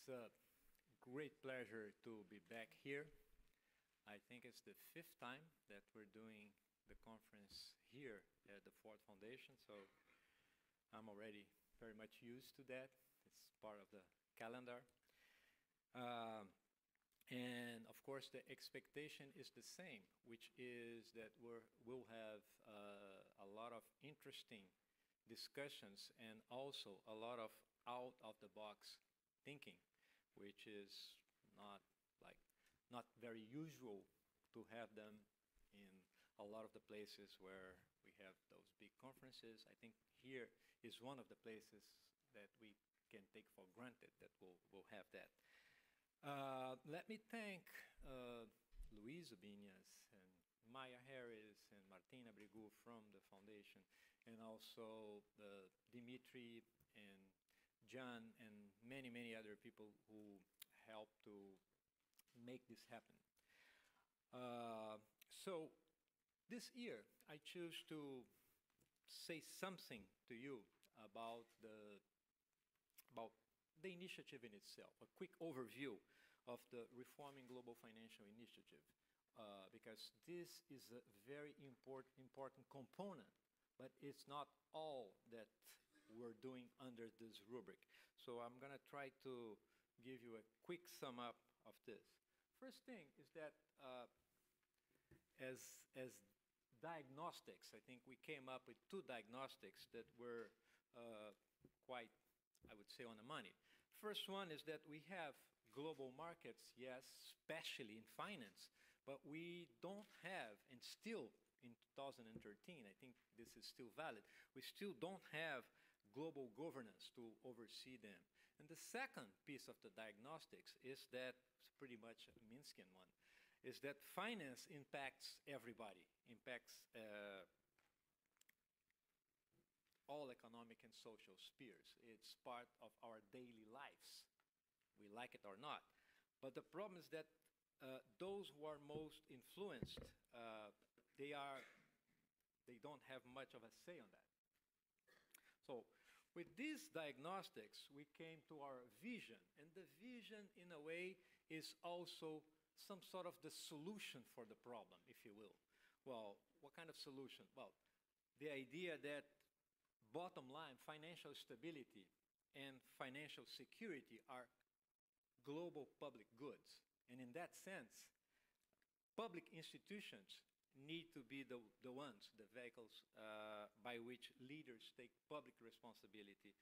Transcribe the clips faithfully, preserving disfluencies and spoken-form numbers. It's a great pleasure to be back here. I think it's the fifth time that we're doing the conference here at the Ford Foundation, so I'm already very much used to that. It's part of the calendar. Um, and of course the expectation is the same, which is that we're, we'll have uh, a lot of interesting discussions and also a lot of out-of-the-box thinking, which is not like not very usual to have them in a lot of the places where we have those big conferences. I think here is one of the places that we can take for granted that we'll, we'll have that. Uh, let me thank uh, Luiz Ubinas and Maya Harris and Martina Brigou from the foundation, and also the Dimitri and Jan and many, many other people who helped to make this happen. Uh, so this year I choose to say something to you about the, about the initiative in itself, a quick overview of the Reforming Global Financial Initiative, uh, because this is a very import, important component, but it's not all that we're doing under this rubric. So I'm going to try to give you a quick sum up of this. First thing is that uh, as, as diagnostics, I think we came up with two diagnostics that were uh, quite, I would say, on the money. First one is that we have global markets, yes, especially in finance, but we don't have, and still in two thousand thirteen, I think this is still valid, we still don't have global governance to oversee them. And the second piece of the diagnostics is that, it's pretty much a Minskian one, is that finance impacts everybody, impacts uh, all economic and social spheres. It's part of our daily lives, we like it or not. But the problem is that uh, those who are most influenced, uh, they are, they don't have much of a say on that. So with these diagnostics, we came to our vision, and the vision in a way is also some sort of the solution for the problem, if you will. Well, what kind of solution? Well, the idea that bottom line, financial stability and financial security are global public goods. And in that sense, public institutions need to be the, the ones, the vehicles uh, by which leaders take public responsibility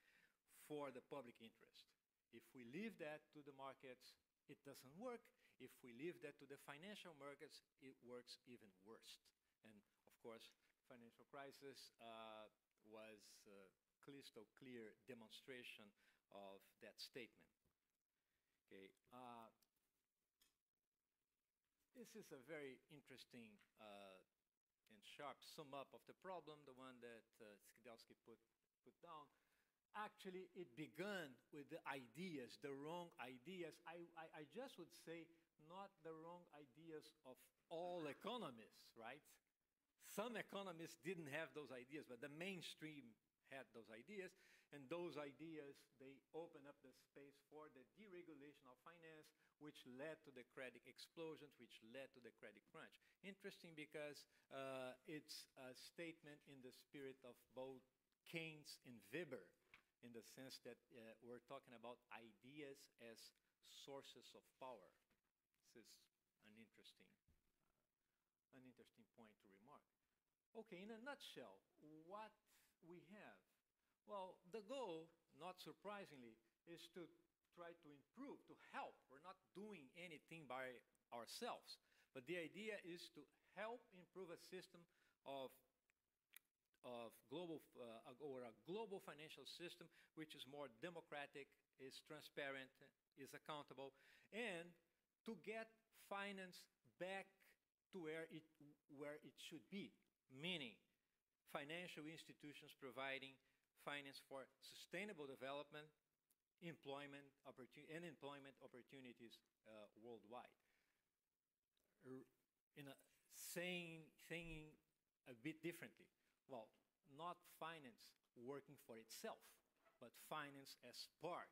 for the public interest. If we leave that to the markets, it doesn't work. If we leave that to the financial markets, it works even worse. And of course, financial crisis uh, was a crystal clear demonstration of that statement. Okay. Uh, This is a very interesting uh, and sharp sum up of the problem, the one that uh, Skidelsky put, put down. Actually, it began with the ideas, the wrong ideas. I, I, I just would say not the wrong ideas of all economists, right? Some economists didn't have those ideas, but the mainstream had those ideas, and those ideas, they open up the space for the deregulation of finance, which led to the credit explosions, which led to the credit crunch. Interesting because uh, it's a statement in the spirit of both Keynes and Weber, in the sense that uh, we're talking about ideas as sources of power. This is an interesting, uh, an interesting point to remark. Okay, in a nutshell, what we have? Well, the goal, not surprisingly, is to try to improve, to help. We're not doing anything by ourselves, but the idea is to help improve a system of, of global, uh, or a global financial system which is more democratic, is transparent, is accountable, and to get finance back to where it, where it should be, meaning financial institutions providing finance for sustainable development, employment opportunity, and employment opportunities uh, worldwide. In a saying, saying a bit differently, well, not finance working for itself, but finance as part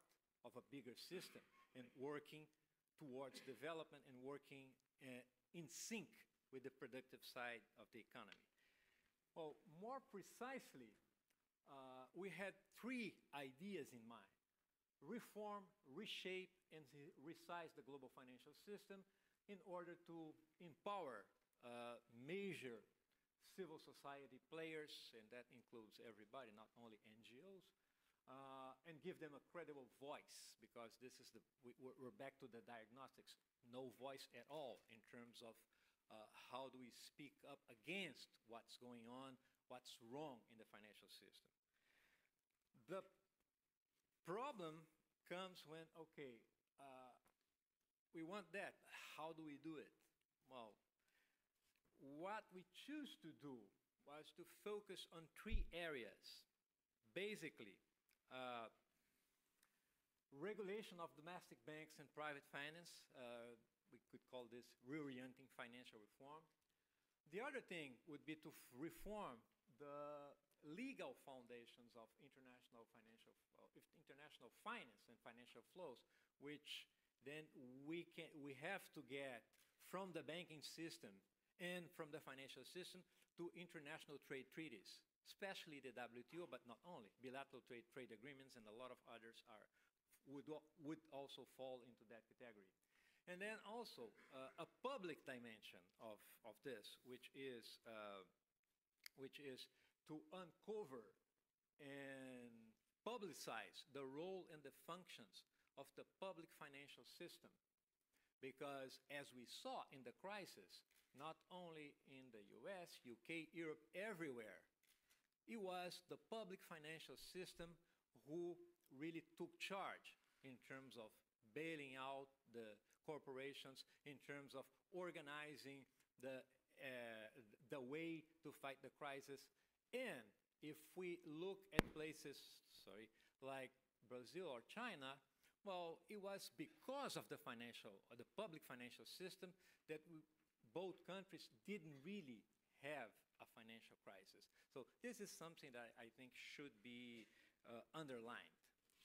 of a bigger system and working towards development and working uh, in sync with the productive side of the economy. Well, more precisely, uh, we had three ideas in mind: reform, reshape, and resize the global financial system in order to empower uh, major civil society players, and that includes everybody, not only N G Os, uh, and give them a credible voice, because this is the, we, we're back to the diagnostics, no voice at all in terms of uh, how do we speak up against what's going on, what's wrong in the financial system. The problem comes when, okay, uh, we want that, how do we do it? Well, what we choose to do was to focus on three areas. Basically, uh, regulation of domestic banks and private finance. Uh, we could call this reorienting financial reform. The other thing would be to reform the legal foundations of international financial, uh, international finance and financial flows, which then we can, we have to get from the banking system and from the financial system to international trade treaties, especially the W T O, but not only. Bilateral trade, trade agreements and a lot of others are, would, would also fall into that category. And then also uh, a public dimension of, of this, which is, uh, which is to uncover and publicize the role and the functions of the public financial system. Because as we saw in the crisis, not only in the U S, U K, Europe, everywhere, it was the public financial system who really took charge in terms of bailing out the corporations, in terms of organizing the, uh, the way to fight the crisis. And if we look at places, sorry, like Brazil or China, well, it was because of the financial, the public financial system that we, both countries didn't really have a financial crisis. So this is something that I think should be uh, underlined,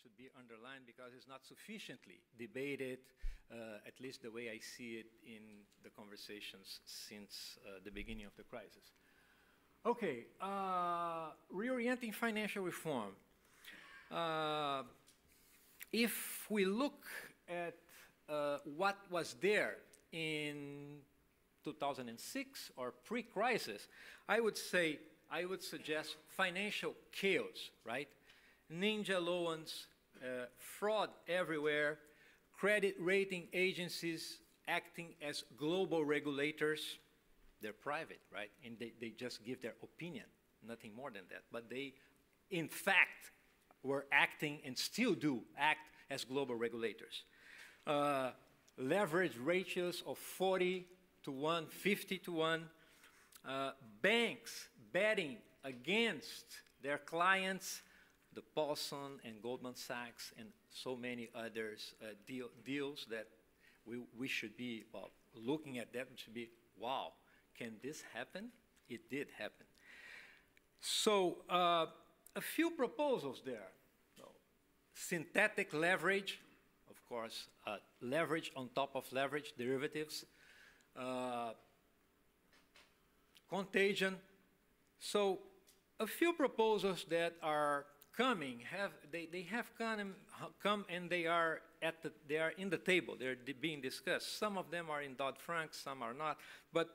should be underlined because it's not sufficiently debated, uh, at least the way I see it in the conversations since uh, the beginning of the crisis. Okay, uh, reorienting financial reform. Uh, If we look at uh, what was there in two thousand six or pre-crisis, I would say, I would suggest financial chaos, right? Ninja loans, uh, fraud everywhere, credit rating agencies acting as global regulators. They're private, right? And they, they just give their opinion, nothing more than that. But they, in fact, were acting and still do act as global regulators. Uh, leverage ratios of forty to one, fifty to one. Uh, banks betting against their clients, the Paulson and Goldman Sachs and so many others uh, deal, deals that we, we should be, well, looking at that, we should be, wow, can this happen? It did happen. So, uh, a few proposals there. So, synthetic leverage, of course, uh, leverage on top of leverage, derivatives, uh, contagion. So a few proposals that are coming, have, they, they have come, come and they are, at the, they are in the table, they're being discussed. Some of them are in Dodd-Frank, some are not. But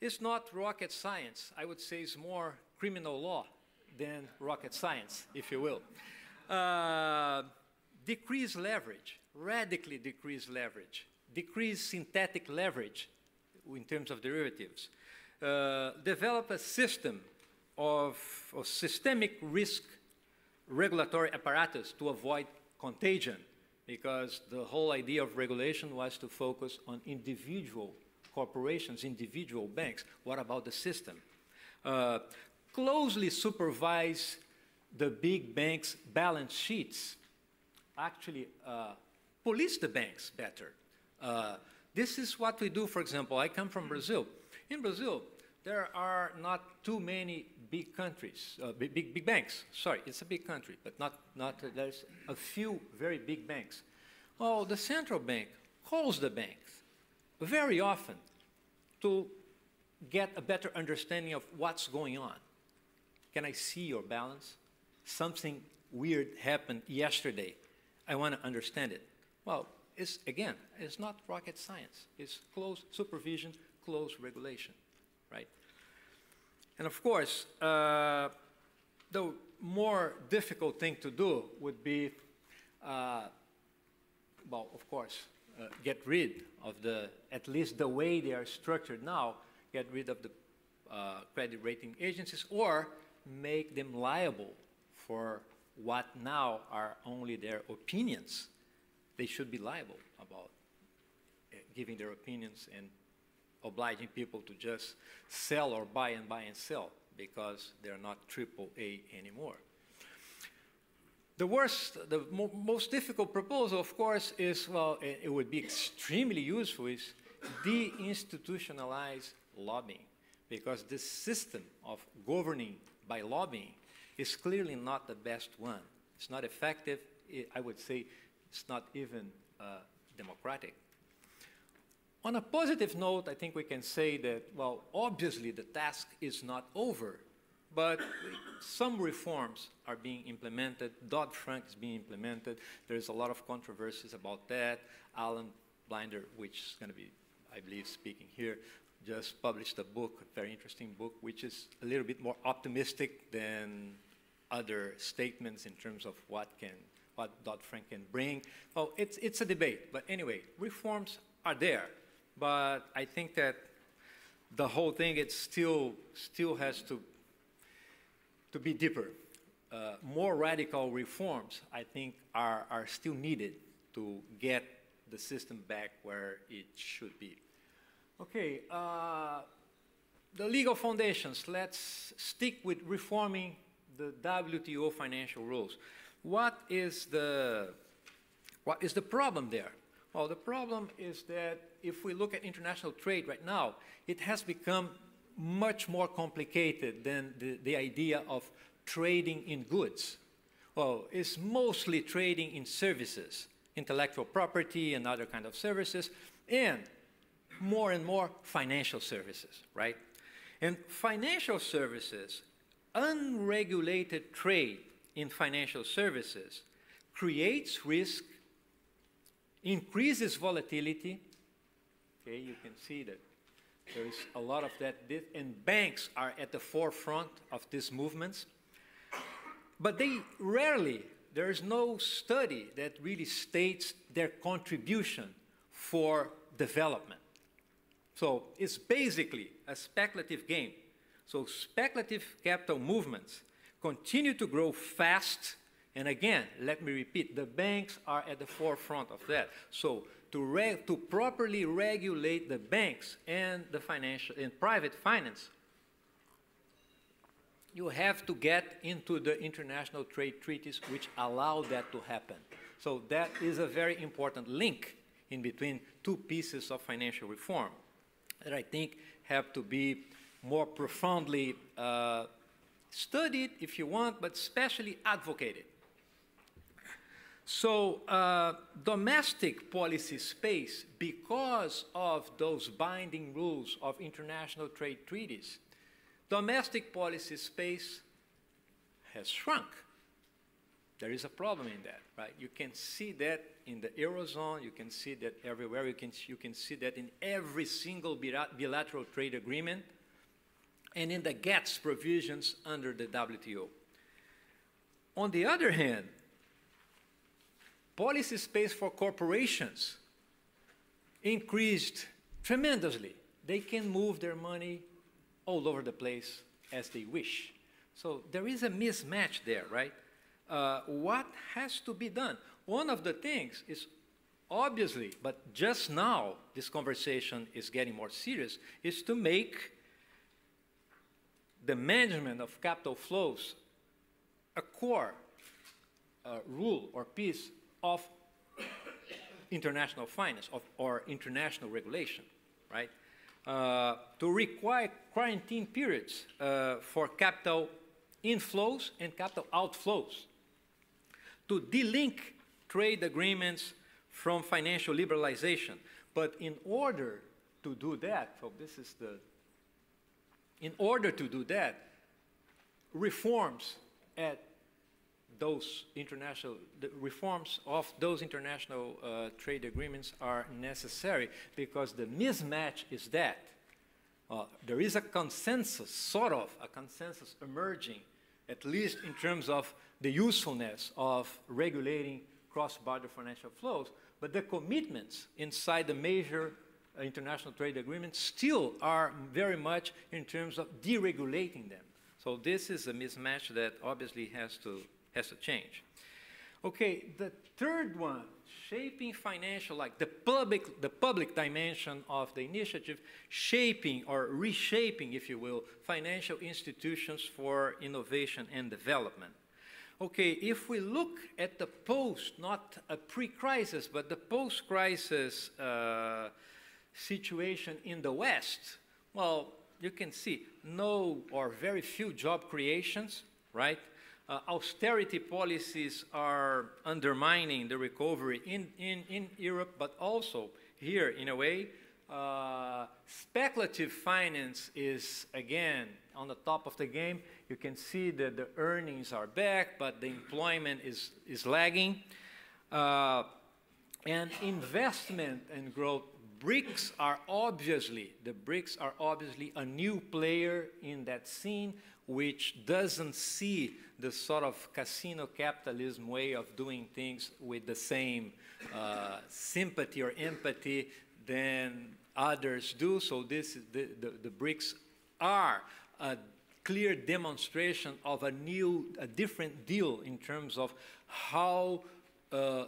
it's not rocket science. I would say it's more criminal law than rocket science, if you will. Uh, decrease leverage, radically decrease leverage, decrease synthetic leverage in terms of derivatives. Uh, develop a system of, of systemic risk regulatory apparatus to avoid contagion, because the whole idea of regulation was to focus on individual corporations, individual banks. What about the system? Uh, Closely supervise the big banks' balance sheets. Actually, uh, police the banks better. Uh, this is what we do, for example. I come from Brazil. In Brazil, there are not too many big countries, uh, big, big, big banks. Sorry, it's a big country, but not, not uh, there's a few very big banks. Oh, the central bank calls the banks very often to get a better understanding of what's going on. Can I see your balance? Something weird happened yesterday. I want to understand it. Well, it's, again, it's not rocket science. It's close supervision, close regulation, right? And of course, uh, the more difficult thing to do would be, uh, well, of course, uh, get rid of the, at least the way they are structured now, get rid of the uh, credit rating agencies, or make them liable for what now are only their opinions. They should be liable about uh, giving their opinions and obliging people to just sell or buy and buy and sell because they're not triple A anymore. The worst, the mo most difficult proposal, of course, is, well, it, it would be extremely useful, is deinstitutionalize lobbying, because this system of governing by lobbying is clearly not the best one. It's not effective. It, I would say it's not even uh, democratic. On a positive note, I think we can say that, well, obviously the task is not over, but some reforms are being implemented. Dodd-Frank is being implemented. There's a lot of controversies about that. Alan Blinder, which is going to be, I believe, speaking here, just published a book, a very interesting book, which is a little bit more optimistic than other statements in terms of what can, what Dodd-Frank can bring. Well, it's, it's a debate, but anyway, reforms are there. But I think that the whole thing, it still, still has to, to be deeper. Uh, more radical reforms, I think, are, are still needed to get the system back where it should be. Okay, uh, the legal foundations. Let's stick with reforming the W T O financial rules. What is the, what is the problem there? Well, the problem is that if we look at international trade right now, it has become much more complicated than the, the idea of trading in goods. Well, it's mostly trading in services, intellectual property and other kind of services, and more and more financial services, right? And financial services, unregulated trade in financial services creates risk, increases volatility. Okay, you can see that there is a lot of that, and banks are at the forefront of these movements. But they rarely, there is no study that really states their contribution for development. So it's basically a speculative game. So speculative capital movements continue to grow fast. And again, let me repeat, the banks are at the forefront of that. So to, re to properly regulate the banks and the financial and private finance, you have to get into the international trade treaties which allow that to happen. So that is a very important link in between two pieces of financial reform that I think have to be more profoundly uh, studied, if you want, but especially advocated. So uh, domestic policy space, because of those binding rules of international trade treaties, domestic policy space has shrunk. There is a problem in that, right? You can see that in the Eurozone, you can see that everywhere, you can, you can see that in every single bilateral trade agreement, and in the GATS provisions under the W T O. On the other hand, policy space for corporations increased tremendously. They can move their money all over the place as they wish. So there is a mismatch there, right? Uh, what has to be done? One of the things is obviously, but just now this conversation is getting more serious, is to make the management of capital flows a core uh, rule or piece of international finance of, or international regulation, right? uh, to require quarantine periods uh, for capital inflows and capital outflows, to delink trade agreements from financial liberalization. But in order to do that, so this is the, in order to do that, reforms at those international, the reforms of those international uh, trade agreements are necessary, because the mismatch is that uh, there is a consensus, sort of a consensus emerging, at least in terms of the usefulness of regulating cross-border financial flows, but the commitments inside the major uh, international trade agreements still are very much in terms of deregulating them. So this is a mismatch that obviously has to, has to change. Okay, the third one, shaping financial, like the public, the public dimension of the initiative, shaping or reshaping, if you will, financial institutions for innovation and development. Okay, if we look at the post, not a pre-crisis, but the post-crisis uh, situation in the West, well, you can see no or very few job creations, right? Uh, austerity policies are undermining the recovery in, in, in Europe, but also here, in a way. Uh, speculative finance is, again, on the top of the game. You can see that the earnings are back, but the employment is, is lagging. Uh, and investment and growth, BRICS are obviously, the BRICS are obviously a new player in that scene, which doesn't see the sort of casino capitalism way of doing things with the same uh, sympathy or empathy than others do. So this is the, the, the BRICS are a clear demonstration of a new, a different deal in terms of how uh,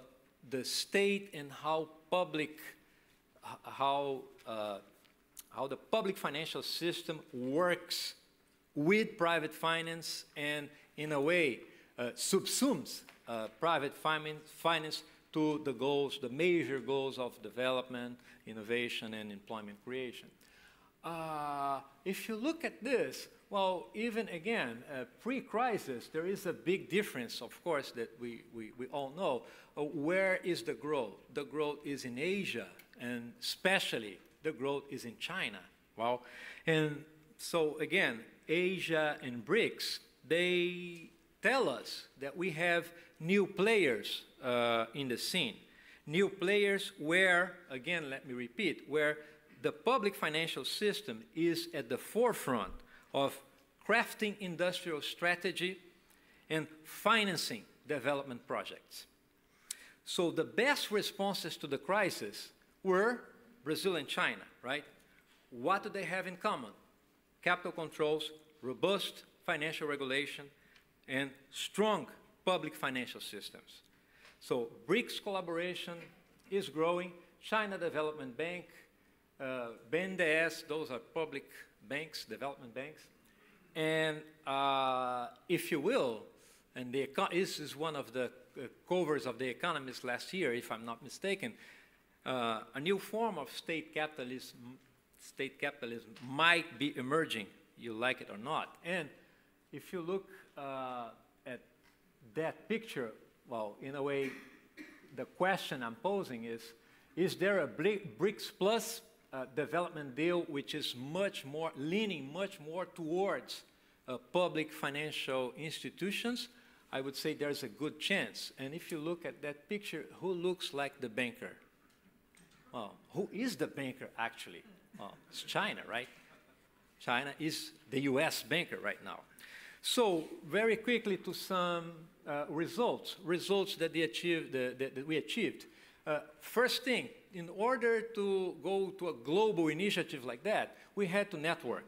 the state and how public, how, uh, how the public financial system works with private finance and, in a way, uh, subsumes uh, private finance to the goals, the major goals of development, innovation, and employment creation. Uh, if you look at this, well, even again, uh, pre-crisis, there is a big difference, of course, that we, we, we all know. Uh, where is the growth? The growth is in Asia, and especially the growth is in China. Wow. And so again, Asia and BRICS, they tell us that we have new players uh, in the scene. New players where, again, let me repeat, where the public financial system is at the forefront of crafting industrial strategy and financing development projects. So the best responses to the crisis were Brazil and China, right? What do they have in common? Capital controls, robust financial regulation, and strong public financial systems. So BRICS collaboration is growing. China Development Bank, uh, B N D E S, those are public banks, development banks. And uh, if you will, and the this is one of the uh, covers of The Economist last year, if I'm not mistaken, uh, a new form of state capitalism State capitalism might be emerging, you like it or not. And if you look uh, at that picture, well, in a way, the question I'm posing is, is there a BRICS plus uh, development deal which is much more, leaning much more towards uh, public financial institutions? I would say there's a good chance. And if you look at that picture, who looks like the banker? Well, who is the banker, actually? Oh, it's China, right? China is the U S banker right now. So very quickly to some uh, results, results that, they achieved, uh, that, that we achieved. Uh, first thing, in order to go to a global initiative like that, we had to network.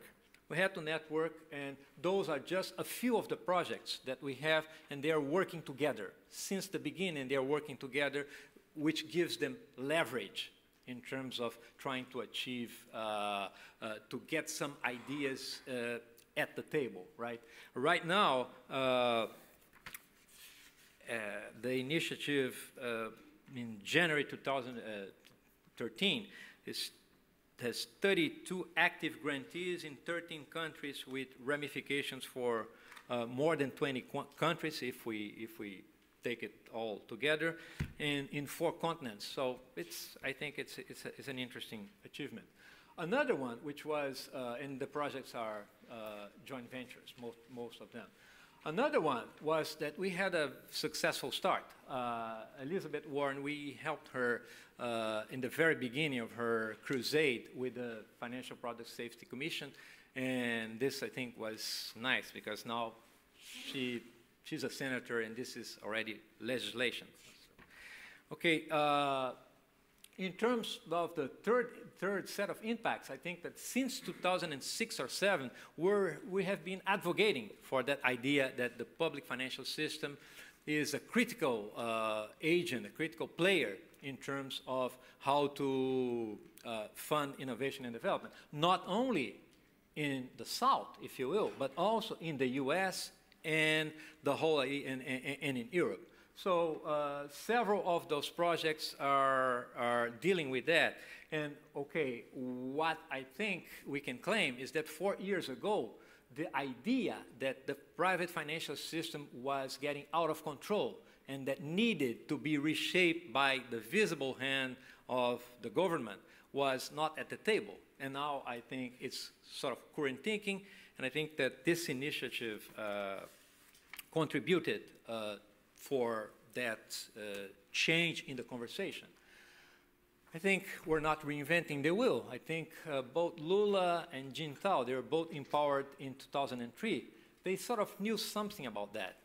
We had to network, and those are just a few of the projects that we have, and they are working together. Since the beginning, they are working together, which gives them leverage in terms of trying to achieve, uh, uh, to get some ideas uh, at the table, right? Right now, uh, uh, the initiative uh, in January two thousand thirteen is has thirty-two active grantees in thirteen countries with ramifications for uh, more than twenty countries if we, if we take it all together, and in four continents. So it's, I think it's, it's, a, it's an interesting achievement. Another one, which was, uh, and the projects are uh, joint ventures, most, most of them. Another one was that we had a successful start. Uh, Elizabeth Warren, we helped her uh, in the very beginning of her crusade with the Financial Product Safety Commission, and this, I think, was nice because now she, she's a senator and this is already legislation. Okay, uh, in terms of the third, third set of impacts, I think that since two thousand six or seven, we're, we have been advocating for that idea that the public financial system is a critical uh, agent, a critical player in terms of how to uh, fund innovation and development, not only in the South, if you will, but also in the U S and the whole, and, and, and in Europe. So uh, several of those projects are, are dealing with that. And okay, what I think we can claim is that four years ago, the idea that the private financial system was getting out of control and that needed to be reshaped by the visible hand of the government was not at the table. And now I think it's sort of current thinking, and I think that this initiative uh, contributed uh, for that uh, change in the conversation. I think we're not reinventing the wheel. I think uh, both Lula and Jintao, they were both empowered in two thousand three. They sort of knew something about that.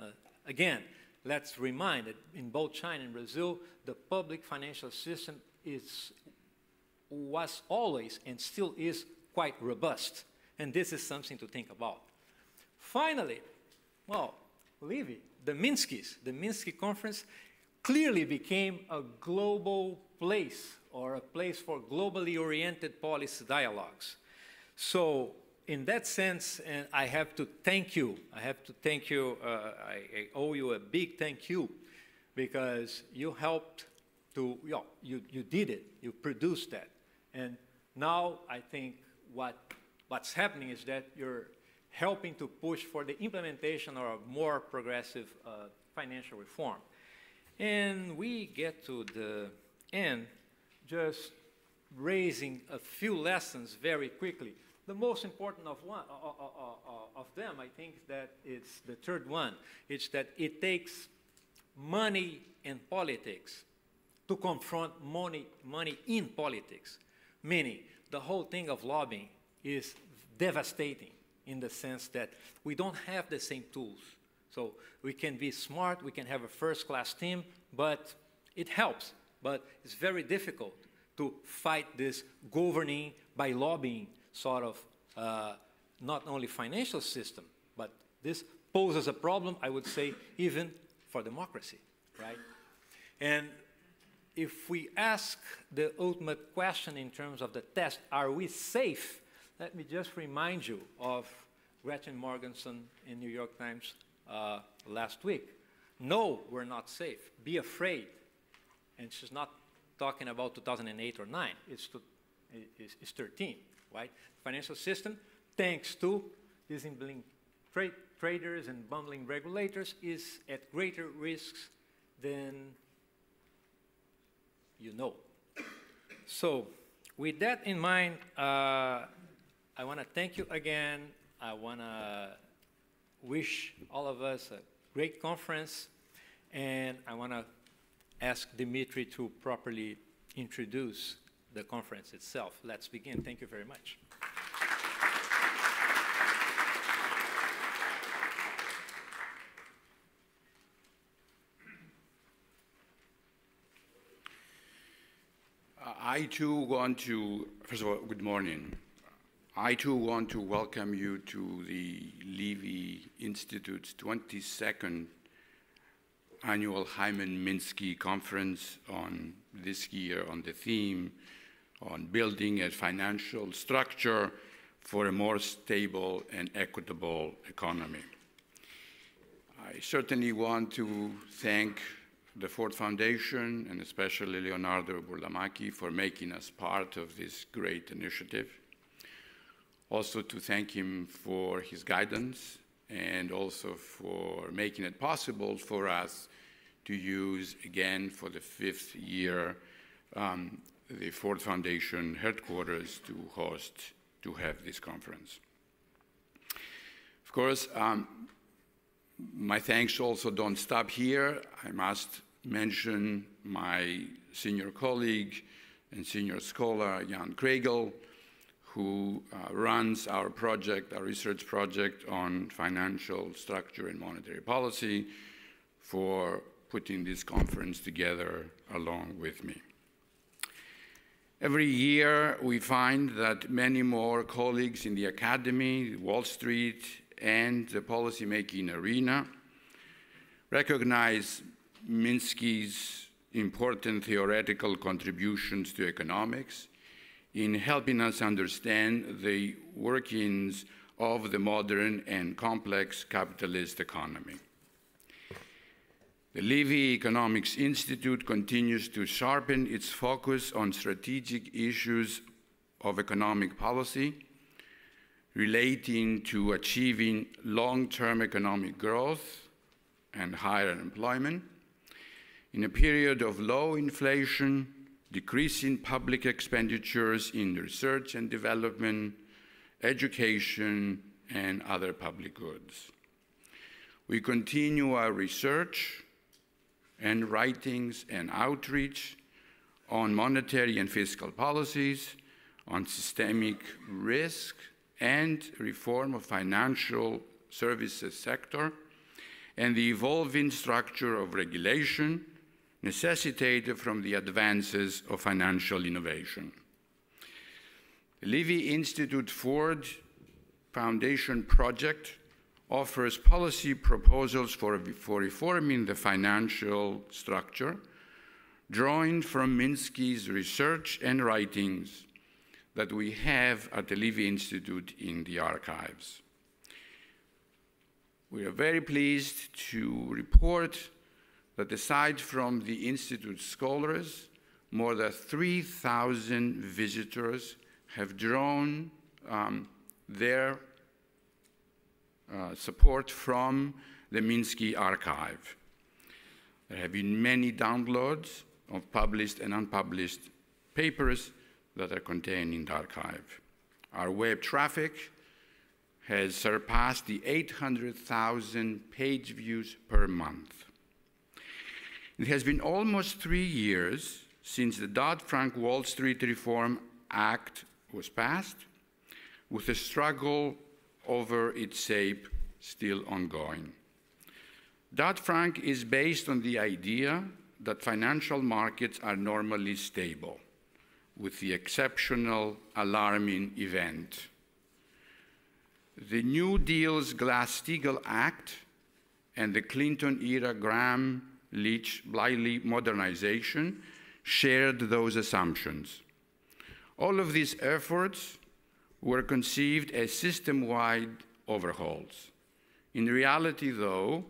Uh, again, let's remind that in both China and Brazil, the public financial system is, was always and still is quite robust. And this is something to think about. Finally, well, Levy. The Minskys, the Minsky Conference, clearly became a global place or a place for globally oriented policy dialogues. So in that sense, and I have to thank you. I have to thank you. Uh, I, I owe you a big thank you because you helped to, you know, you, you did it. You produced that. And now I think what, what's happening is that you're helping to push for the implementation of a more progressive uh, financial reform. And we get to the end just raising a few lessons very quickly. The most important of, one, uh, uh, uh, of them, I think, that it's the third one. It's that it takes money and politics to confront money, money in politics. Meaning, the whole thing of lobbying is devastating, in the sense that we don't have the same tools. So we can be smart, we can have a first-class team, but it helps. But it's very difficult to fight this governing by lobbying sort of uh, not only financial system, but this poses a problem, I would say, even for democracy, right? And if we ask the ultimate question in terms of the test, are we safe? Let me just remind you of Gretchen Morganson in New York Times uh, last week. No, we're not safe. Be afraid. And she's not talking about two thousand eight or nine. It's, to, it's, it's thirteen, right? Financial system, thanks to disabling tra traders and bumbling regulators, is at greater risks than you know. So with that in mind, uh, I want to thank you again. I want to wish all of us a great conference. And I want to ask Dimitri to properly introduce the conference itself. Let's begin. Thank you very much. Uh, I, too, want to, first of all, good morning. I, too, want to welcome you to the Levy Institute's twenty-second Annual Hyman-Minsky Conference on this year on the theme on building a financial structure for a more stable and equitable economy. I certainly want to thank the Ford Foundation, and especially Leonardo Burlamaqui, for making us part of this great initiative. Also to thank him for his guidance and also for making it possible for us to use, again, for the fifth year, um, the Ford Foundation headquarters to host, to have this conference. Of course, um, my thanks also don't stop here. I must mention my senior colleague and senior scholar, Jan Kregel, who uh, runs our project, our research project on financial structure and monetary policy, for putting this conference together along with me. Every year, we find that many more colleagues in the academy, Wall Street, and the policymaking arena recognize Minsky's important theoretical contributions to economics in helping us understand the workings of the modern and complex capitalist economy. The Levy Economics Institute continues to sharpen its focus on strategic issues of economic policy relating to achieving long-term economic growth and higher employment in a period of low inflation, decreasing public expenditures in research and development, education, and other public goods. We continue our research and writings and outreach on monetary and fiscal policies, on systemic risk, and reform of financial services sector, and the evolving structure of regulation necessitated from the advances of financial innovation. The Levy Institute Ford Foundation project offers policy proposals for, for reforming the financial structure, drawing from Minsky's research and writings that we have at the Levy Institute in the archives. We are very pleased to report that aside from the Institute's scholars, more than three thousand visitors have drawn um, their uh, support from the Minsky archive. There have been many downloads of published and unpublished papers that are contained in the archive. Our web traffic has surpassed the eight hundred thousand page views per month. It has been almost three years since the Dodd-Frank Wall Street Reform Act was passed, with the struggle over its shape still ongoing. Dodd-Frank is based on the idea that financial markets are normally stable, with the exceptional alarming event. The New Deal's Glass-Steagall Act and the Clinton-era Graham-Leach-Bliley modernization shared those assumptions. All of these efforts were conceived as system-wide overhauls. In reality, though,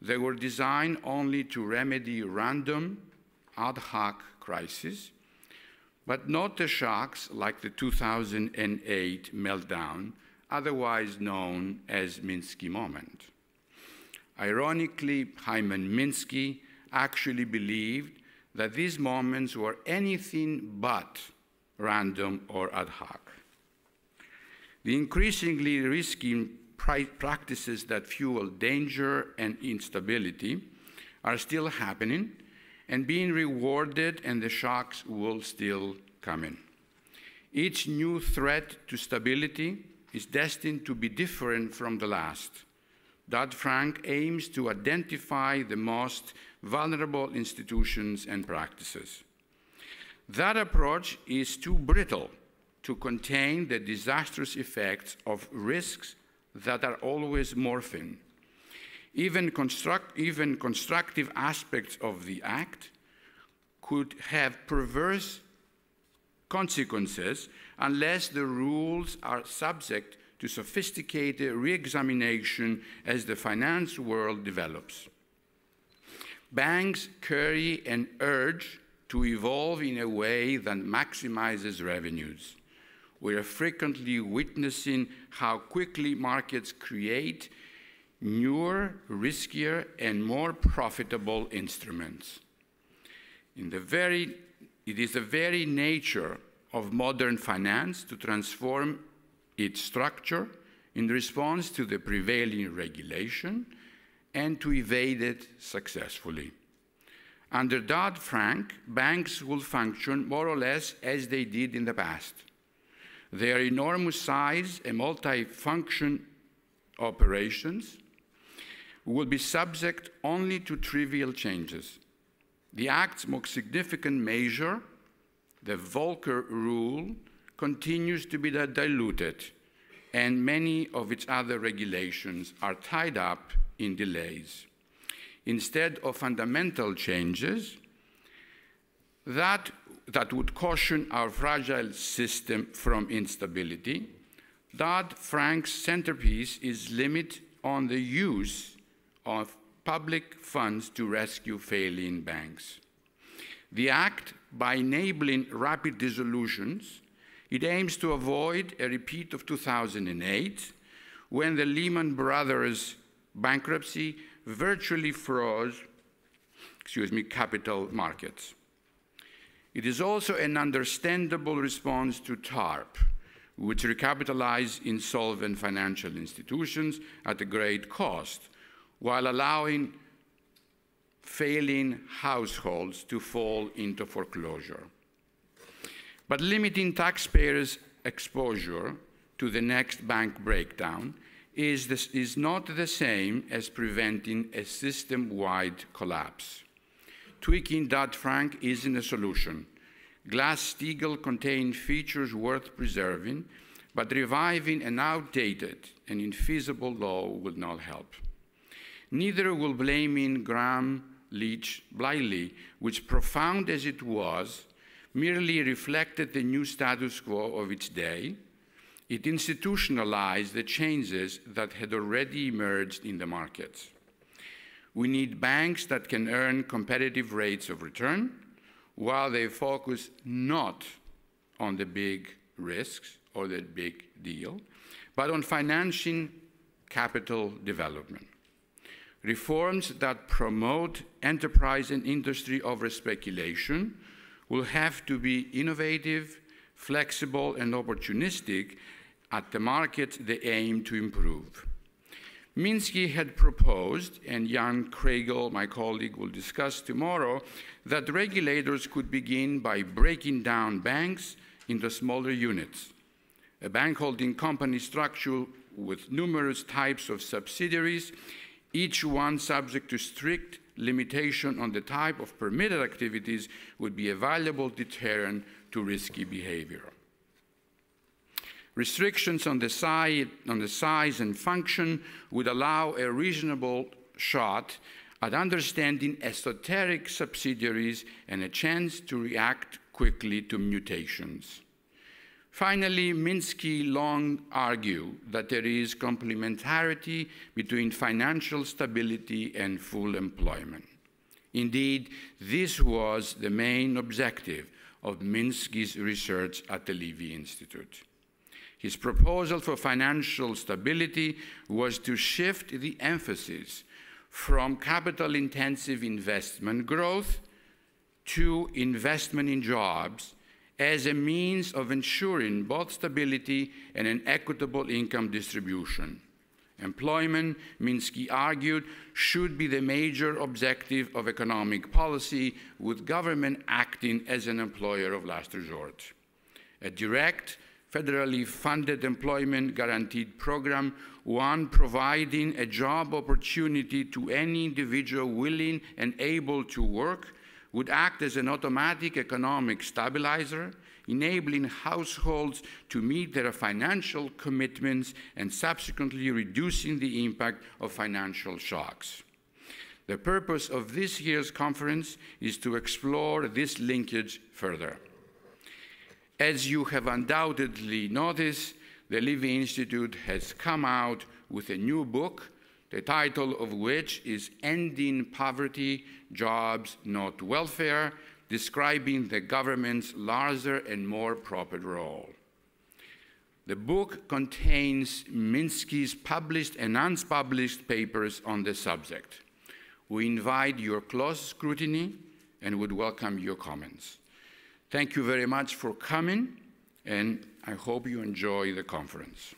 they were designed only to remedy random, ad hoc crises, but not the shocks like the two thousand eight meltdown, otherwise known as Minsky moment. Ironically, Hyman Minsky actually believed that these moments were anything but random or ad hoc. The increasingly risky practices that fuel danger and instability are still happening and being rewarded, and the shocks will still come in. Each new threat to stability is destined to be different from the last. Dodd-Frank aims to identify the most vulnerable institutions and practices. That approach is too brittle to contain the disastrous effects of risks that are always morphing. Even, construct, even constructive aspects of the act could have perverse consequences unless the rules are subject to sophisticated re-examination as the finance world develops. banks carry an urge to evolve in a way that maximizes revenues. We are frequently witnessing how quickly markets create newer, riskier, and more profitable instruments. In the very, it is the very nature of modern finance to transform its structure in response to the prevailing regulation and to evade it successfully. Under Dodd-Frank, banks will function more or less as they did in the past. Their enormous size and multi-function operations will be subject only to trivial changes. The Act's most significant measure, the Volcker Rule, continues to be diluted, and many of its other regulations are tied up in delays. Instead of fundamental changes that, that would caution our fragile system from instability, Dodd-Frank's centerpiece is limit on the use of public funds to rescue failing banks. The Act, by enabling rapid dissolutions, it aims to avoid a repeat of two thousand eight, when the Lehman Brothers bankruptcy virtually froze, excuse me, capital markets. It is also an understandable response to TARP, which recapitalized insolvent financial institutions at a great cost, while allowing failing households to fall into foreclosure. But limiting taxpayers' exposure to the next bank breakdown is, this, is not the same as preventing a system-wide collapse. Tweaking Dodd-Frank isn't a solution. Glass-Steagall contained features worth preserving, but reviving an outdated and infeasible law would not help. Neither will blaming Graham-Leach-Bliley, which, profound as it was, merely reflected the new status quo of its day. It institutionalized the changes that had already emerged in the markets. We need banks that can earn competitive rates of return, while they focus not on the big risks or the big deal, but on financing capital development. Reforms that promote enterprise and industry over speculation will have to be innovative, flexible, and opportunistic at the markets they aim to improve. Minsky had proposed, and Jan Kregel, my colleague, will discuss tomorrow, that regulators could begin by breaking down banks into smaller units. A bank holding company structure with numerous types of subsidiaries, each one subject to strict limitation on the type of permitted activities, would be a valuable deterrent to risky behavior. Restrictions on the, side, on the size and function would allow a reasonable shot at understanding esoteric subsidiaries and a chance to react quickly to mutations. Finally, Minsky long argued that there is complementarity between financial stability and full employment. Indeed, this was the main objective of Minsky's research at the Levy Institute. His proposal for financial stability was to shift the emphasis from capital-intensive investment growth to investment in jobs as a means of ensuring both stability and an equitable income distribution. Employment, Minsky argued, should be the major objective of economic policy, with government acting as an employer of last resort. A direct, federally funded employment guaranteed program, one providing a job opportunity to any individual willing and able to work, would act as an automatic economic stabilizer, enabling households to meet their financial commitments and subsequently reducing the impact of financial shocks. The purpose of this year's conference is to explore this linkage further. As you have undoubtedly noticed, the Levy Institute has come out with a new book the title of which is Ending Poverty, Jobs, Not Welfare, describing the government's larger and more proper role. The book contains Minsky's published and unpublished papers on the subject. We invite your close scrutiny and would welcome your comments. Thank you very much for coming, and I hope you enjoy the conference.